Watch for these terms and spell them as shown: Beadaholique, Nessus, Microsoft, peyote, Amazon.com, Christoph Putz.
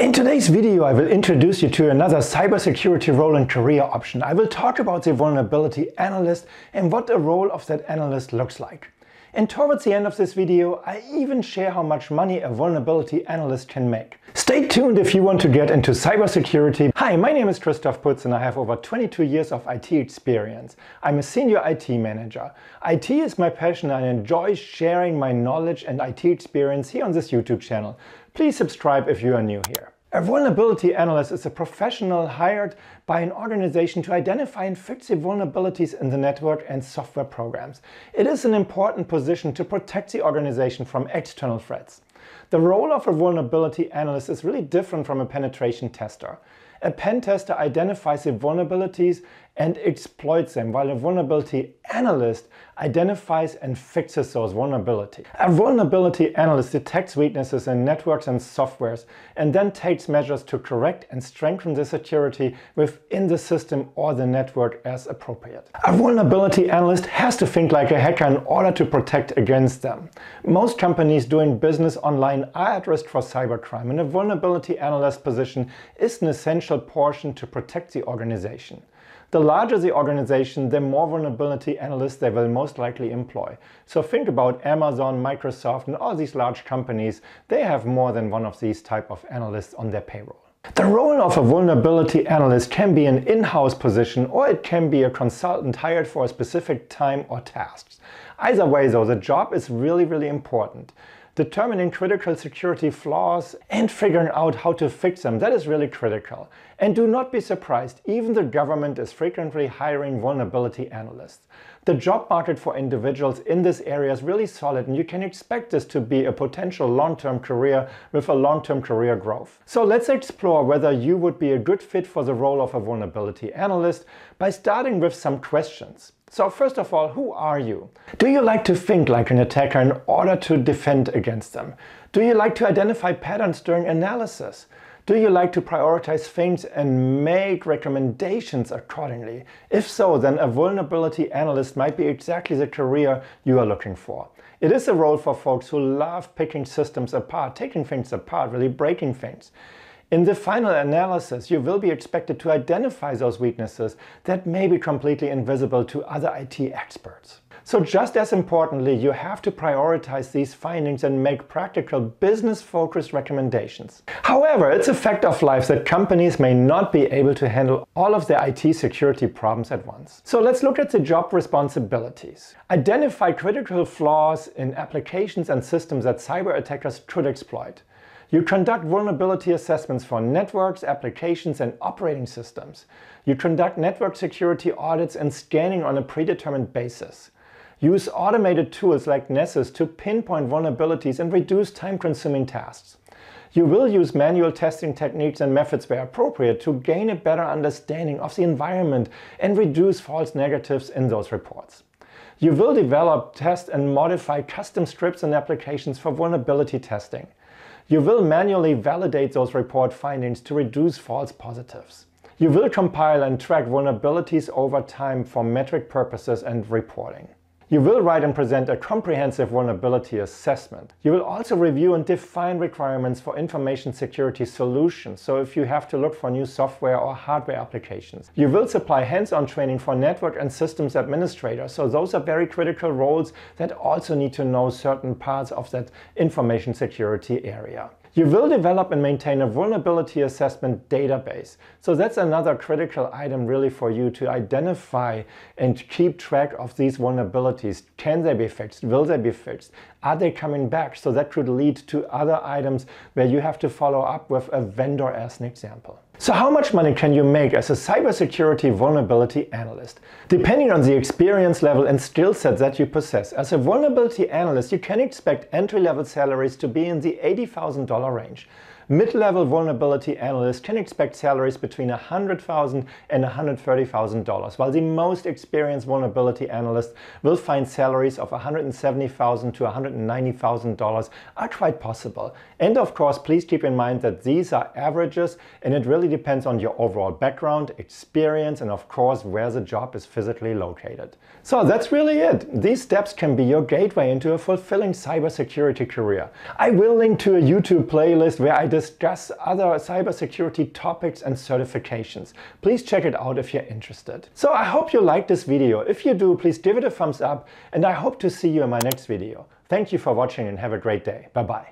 In today's video, I will introduce you to another cybersecurity role and career option. I will talk about the vulnerability analyst and what the role of that analyst looks like. And towards the end of this video, I even share how much money a vulnerability analyst can make. Stay tuned if you want to get into cybersecurity. Hi, my name is Christoph Putz and I have over 22 years of IT experience. I'm a senior IT manager. IT is my passion and I enjoy sharing my knowledge and IT experience here on this YouTube channel. Please subscribe if you are new here. A vulnerability analyst is a professional hired by an organization to identify and fix the vulnerabilities in the network and software programs. It is an important position to protect the organization from external threats. The role of a vulnerability analyst is really different from a penetration tester. A pen tester identifies the vulnerabilities and exploits them, while a vulnerability analyst identifies and fixes those vulnerabilities. A vulnerability analyst detects weaknesses in networks and softwares and then takes measures to correct and strengthen the security within the system or the network as appropriate. A vulnerability analyst has to think like a hacker in order to protect against them. Most companies doing business online are at risk for cybercrime, and a vulnerability analyst position is an essential portion to protect the organization. The larger the organization, the more vulnerability analysts they will most likely employ. So think about Amazon, Microsoft and all these large companies. They have more than one of these type of analysts on their payroll. The role of a vulnerability analyst can be an in-house position or it can be a consultant hired for a specific time or tasks. Either way though, the job is really important. Determining critical security flaws and figuring out how to fix them, that is really critical. And do not be surprised, even the government is frequently hiring vulnerability analysts. The job market for individuals in this area is really solid and you can expect this to be a potential long-term career with a long-term career growth. So let's explore whether you would be a good fit for the role of a vulnerability analyst by starting with some questions. So first of all, who are you? Do you like to think like an attacker in order to defend against them? Do you like to identify patterns during analysis? Do you like to prioritize things and make recommendations accordingly? If so, then a vulnerability analyst might be exactly the career you are looking for. It is a role for folks who love picking systems apart, taking things apart, really breaking things. In the final analysis, you will be expected to identify those weaknesses that may be completely invisible to other IT experts. So just as importantly, you have to prioritize these findings and make practical business-focused recommendations. However, it's a fact of life that companies may not be able to handle all of their IT security problems at once. So let's look at the job responsibilities. Identify critical flaws in applications and systems that cyber attackers could exploit. You conduct vulnerability assessments for networks, applications and operating systems. You conduct network security audits and scanning on a predetermined basis. Use automated tools like Nessus to pinpoint vulnerabilities and reduce time-consuming tasks. You will use manual testing techniques and methods where appropriate to gain a better understanding of the environment and reduce false negatives in those reports. You will develop, test and modify custom scripts and applications for vulnerability testing. You will manually validate those report findings to reduce false positives. You will compile and track vulnerabilities over time for metric purposes and reporting. You will write and present a comprehensive vulnerability assessment. You will also review and define requirements for information security solutions, so if you have to look for new software or hardware applications. You will supply hands-on training for network and systems administrators, so those are very critical roles that also need to know certain parts of that information security area. You will develop and maintain a vulnerability assessment database. So that's another critical item really for you to identify and keep track of these vulnerabilities. Can they be fixed? Will they be fixed? Are they coming back? So that could lead to other items where you have to follow up with a vendor as an example. So how much money can you make as a cybersecurity vulnerability analyst? Depending on the experience level and skill set that you possess, as a vulnerability analyst you can expect entry-level salaries to be in the $80,000 range. Mid-level vulnerability analysts can expect salaries between $100,000 and $130,000, while the most experienced vulnerability analysts will find salaries of $170,000 to $190,000 are quite possible. And of course, please keep in mind that these are averages and it really depends on your overall background, experience, and of course, where the job is physically located. So that's really it. These steps can be your gateway into a fulfilling cybersecurity career. I will link to a YouTube playlist where I discuss other cybersecurity topics and certifications. Please check it out if you're interested. So I hope you liked this video. If you do, please give it a thumbs up, and I hope to see you in my next video. Thank you for watching and have a great day. Bye bye.